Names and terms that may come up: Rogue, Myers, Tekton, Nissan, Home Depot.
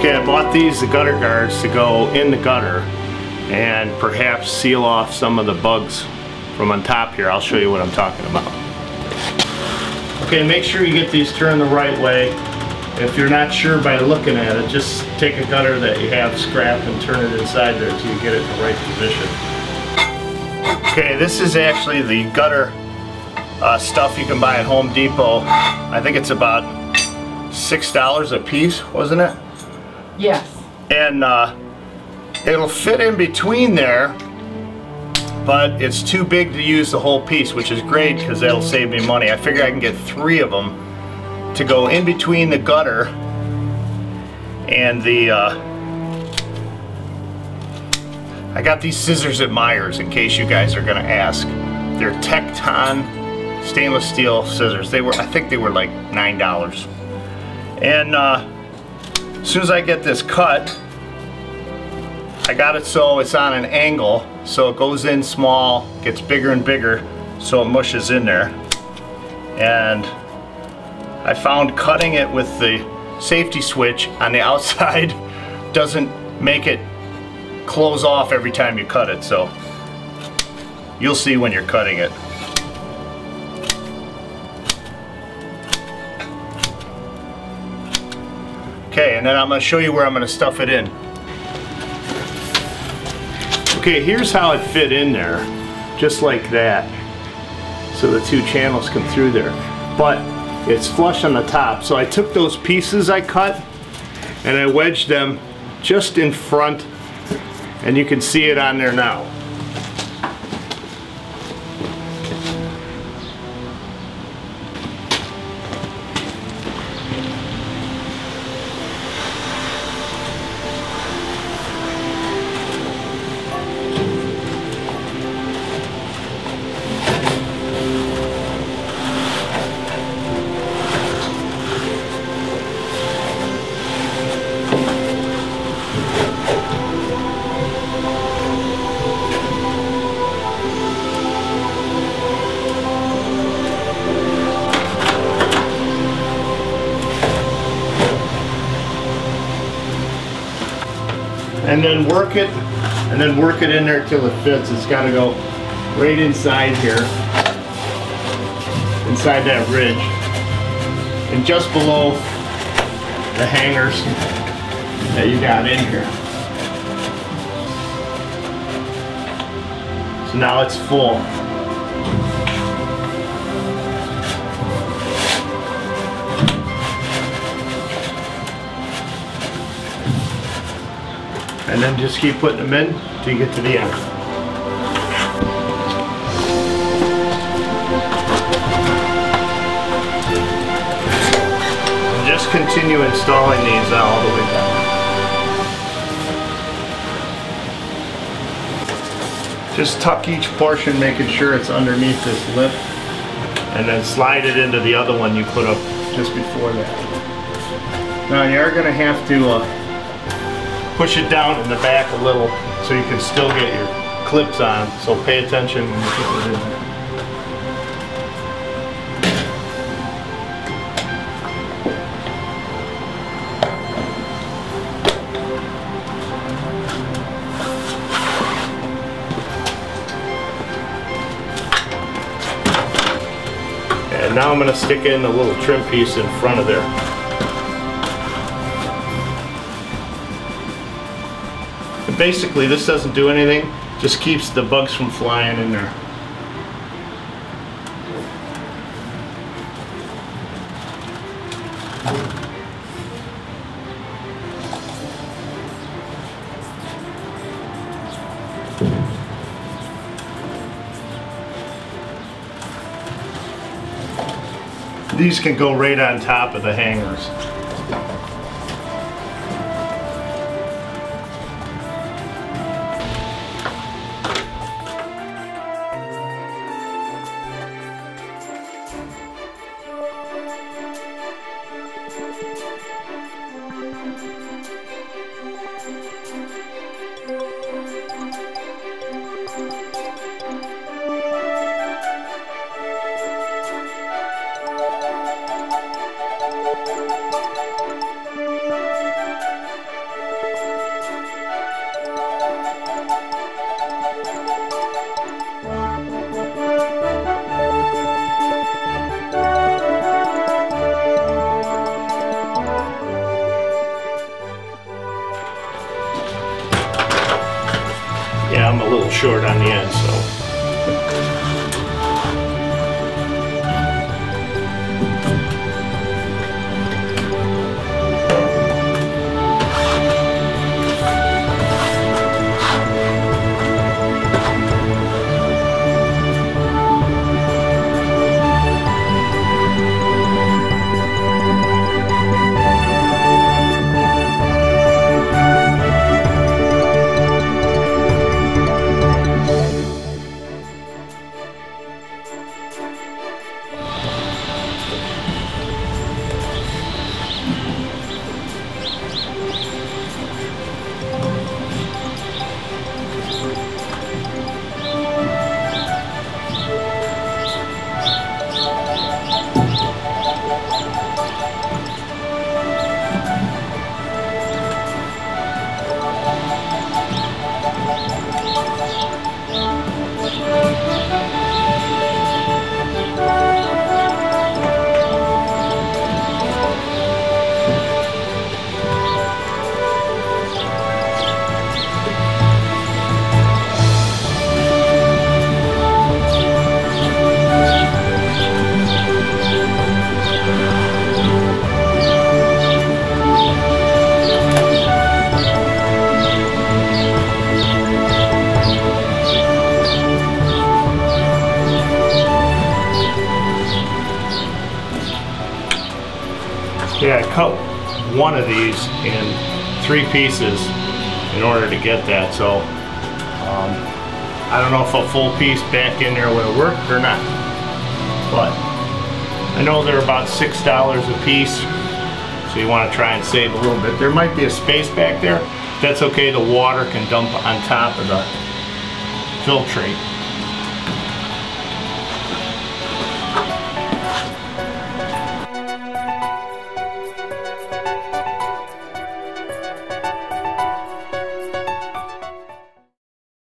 Okay, I bought these, the gutter guards, to go in the gutter and perhaps seal off some of the bugs from on top here. I'll show you what I'm talking about. Okay, make sure you get these turned the right way. If you're not sure by looking at it, just take a gutter that you have scrap and turn it inside there until you get it in the right position. Okay, this is actually the gutter stuff you can buy at Home Depot. I think it's about $6 a piece, wasn't it? Yes. And it'll fit in between there, but it's too big to use the whole piece, which is great because that'll save me money. I figure I can get 3 of them to go in between the gutter and the I got these scissors at Myers, in case you guys are gonna ask. They're Tekton stainless steel scissors. They were, I think they were like $9. And as soon as I get this cut, I got it so it's on an angle, so it goes in small, gets bigger and bigger, so it mushes in there. And I found cutting it with the safety switch on the outside doesn't make it close off every time you cut it, so you'll see when you're cutting it. Okay, and then I'm going to show you where I'm going to stuff it in. Okay, here's how it fit in there, just like that, so the 2 channels come through there, but it's flush on the top. So I took those pieces I cut and I wedged them just in front, and you can see it on there now. And then work it, in there till it fits. It's got to go right inside here, inside that ridge, and just below the hangers that you got in here. So now it's full. And then just keep putting them in till you get to the end. And just continue installing these all the way down. Just tuck each portion, making sure it's underneath this lip, and then slide it into the other one you put up just before that. Now you are going to have to push it down in the back a little so you can still get your clips on, so pay attention when you put it in there. And now I'm going to stick in a little trim piece in front of there. Basically, this doesn't do anything, just keeps the bugs from flying in there. These can go right on top of the hangers. short on the end, so. Yeah, I cut one of these in 3 pieces in order to get that, so I don't know if a full piece back in there would have worked or not, but I know they're about $6 a piece, so you want to try and save a little bit. There might be a space back there. That's okay, the water can dump on top of the filtrate.